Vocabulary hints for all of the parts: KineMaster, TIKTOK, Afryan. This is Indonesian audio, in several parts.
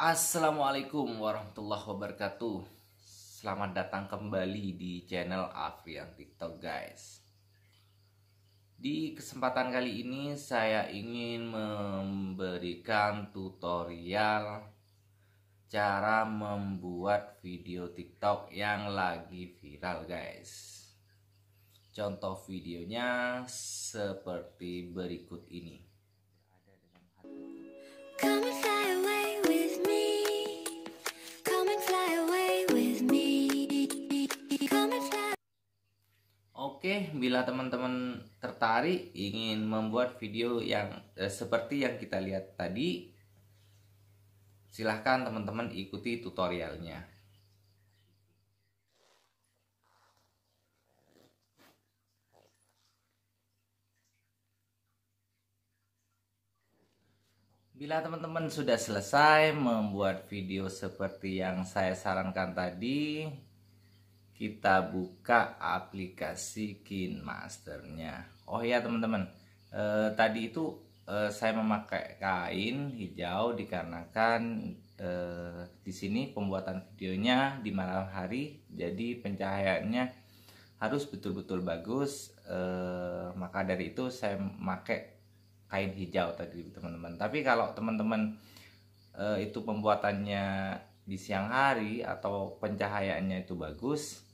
Assalamualaikum warahmatullahi wabarakatuh. Selamat datang kembali di channel Afryan TikTok, guys. Di kesempatan kali ini saya ingin memberikan tutorial cara membuat video TikTok yang lagi viral, guys. Contoh videonya seperti berikut ini. Oke, bila teman-teman tertarik ingin membuat video yang seperti yang kita lihat tadi, silahkan teman-teman ikuti tutorialnya. Bila teman-teman sudah selesai membuat video seperti yang saya sarankan tadi, kita buka aplikasi KineMasternya. Oh ya teman-teman, tadi itu saya memakai kain hijau dikarenakan di sini pembuatan videonya di malam hari, jadi pencahayaannya harus betul-betul bagus. Maka dari itu saya memakai kain hijau tadi teman-teman. Tapi kalau teman-teman itu pembuatannya di siang hari atau pencahayaannya itu bagus,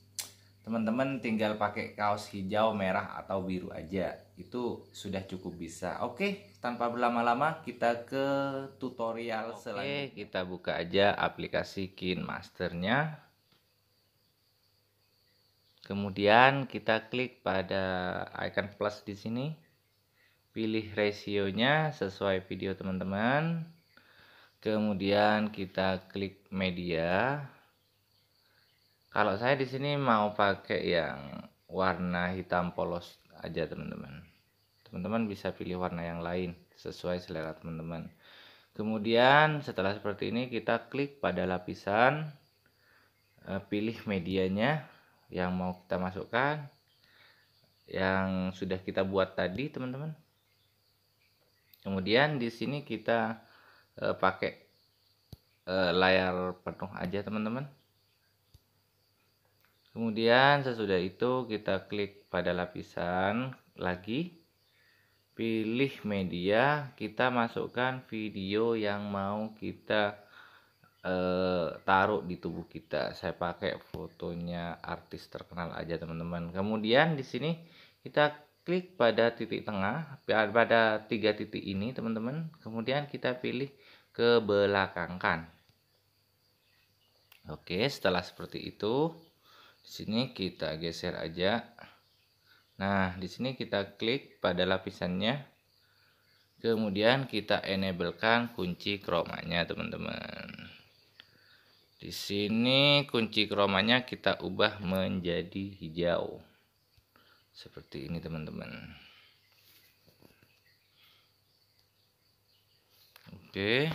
teman-teman tinggal pakai kaos hijau, merah, atau biru aja, itu sudah cukup bisa. Oke, tanpa berlama-lama kita ke tutorial selanjutnya. Oke, kita buka aja aplikasi KineMasternya. Kemudian kita klik pada icon plus di sini. Pilih rasionya sesuai video teman-teman. Kemudian kita klik media. Kalau saya di sini mau pakai yang warna hitam polos aja teman-teman. Teman-teman bisa pilih warna yang lain sesuai selera teman-teman. Kemudian setelah seperti ini kita klik pada lapisan, pilih medianya yang mau kita masukkan, yang sudah kita buat tadi teman-teman. Kemudian di sini kita pakai layar penuh aja teman-teman. Kemudian sesudah itu kita klik pada lapisan lagi, pilih media, kita masukkan video yang mau kita taruh di tubuh kita. Saya pakai fotonya artis terkenal aja teman-teman. Kemudian di sini kita klik pada titik tengah, pada tiga titik ini teman-teman. Kemudian kita pilih kebelakangkan. Oke, setelah seperti itu, di sini kita geser aja. Nah, di sini kita klik pada lapisannya. Kemudian kita enablekan kunci kromanya teman-teman. Di sini kunci kromanya kita ubah menjadi hijau. Seperti ini teman-teman. Oke.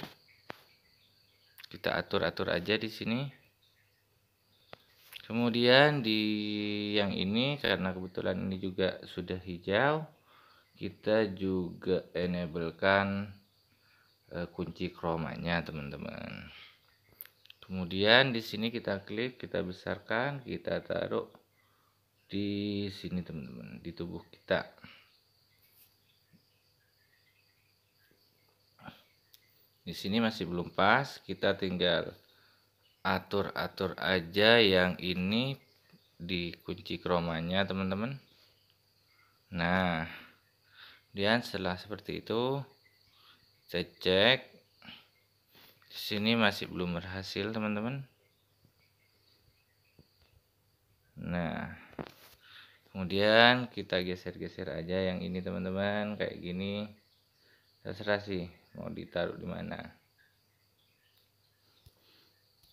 Kita atur-atur aja di sini. Kemudian di yang ini karena kebetulan ini juga sudah hijau, kita juga enablekan kunci kromanya teman-teman. Kemudian di sini kita klik, kita besarkan, kita taruh di sini teman-teman, di tubuh kita. Di sini masih belum pas, kita tinggal atur-atur aja yang ini di kunci kromanya teman-teman. Nah, dan setelah seperti itu saya cek, di sini masih belum berhasil teman-teman. Nah, kemudian kita geser-geser aja yang ini teman-teman, kayak gini. Terserah sih mau ditaruh di mana.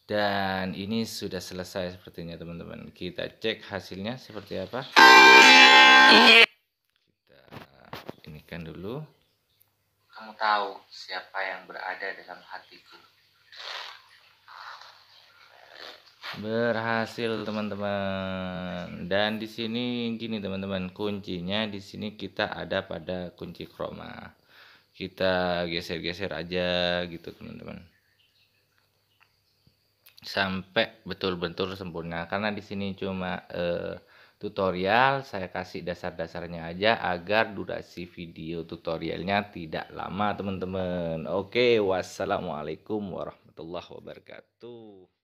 Dan ini sudah selesai sepertinya teman-teman. Kita cek hasilnya seperti apa. Kita inikan dulu. Kamu tahu siapa yang berada dalam hatiku. Berhasil teman-teman. Dan di sini gini teman-teman, kuncinya di sini kita ada pada kunci kroma. Kita geser-geser aja gitu teman-teman. sampai betul-betul sempurna, karena di sini cuma tutorial, saya kasih dasar-dasarnya aja agar durasi video tutorialnya tidak lama, teman-teman. Oke, wassalamualaikum warahmatullahi wabarakatuh.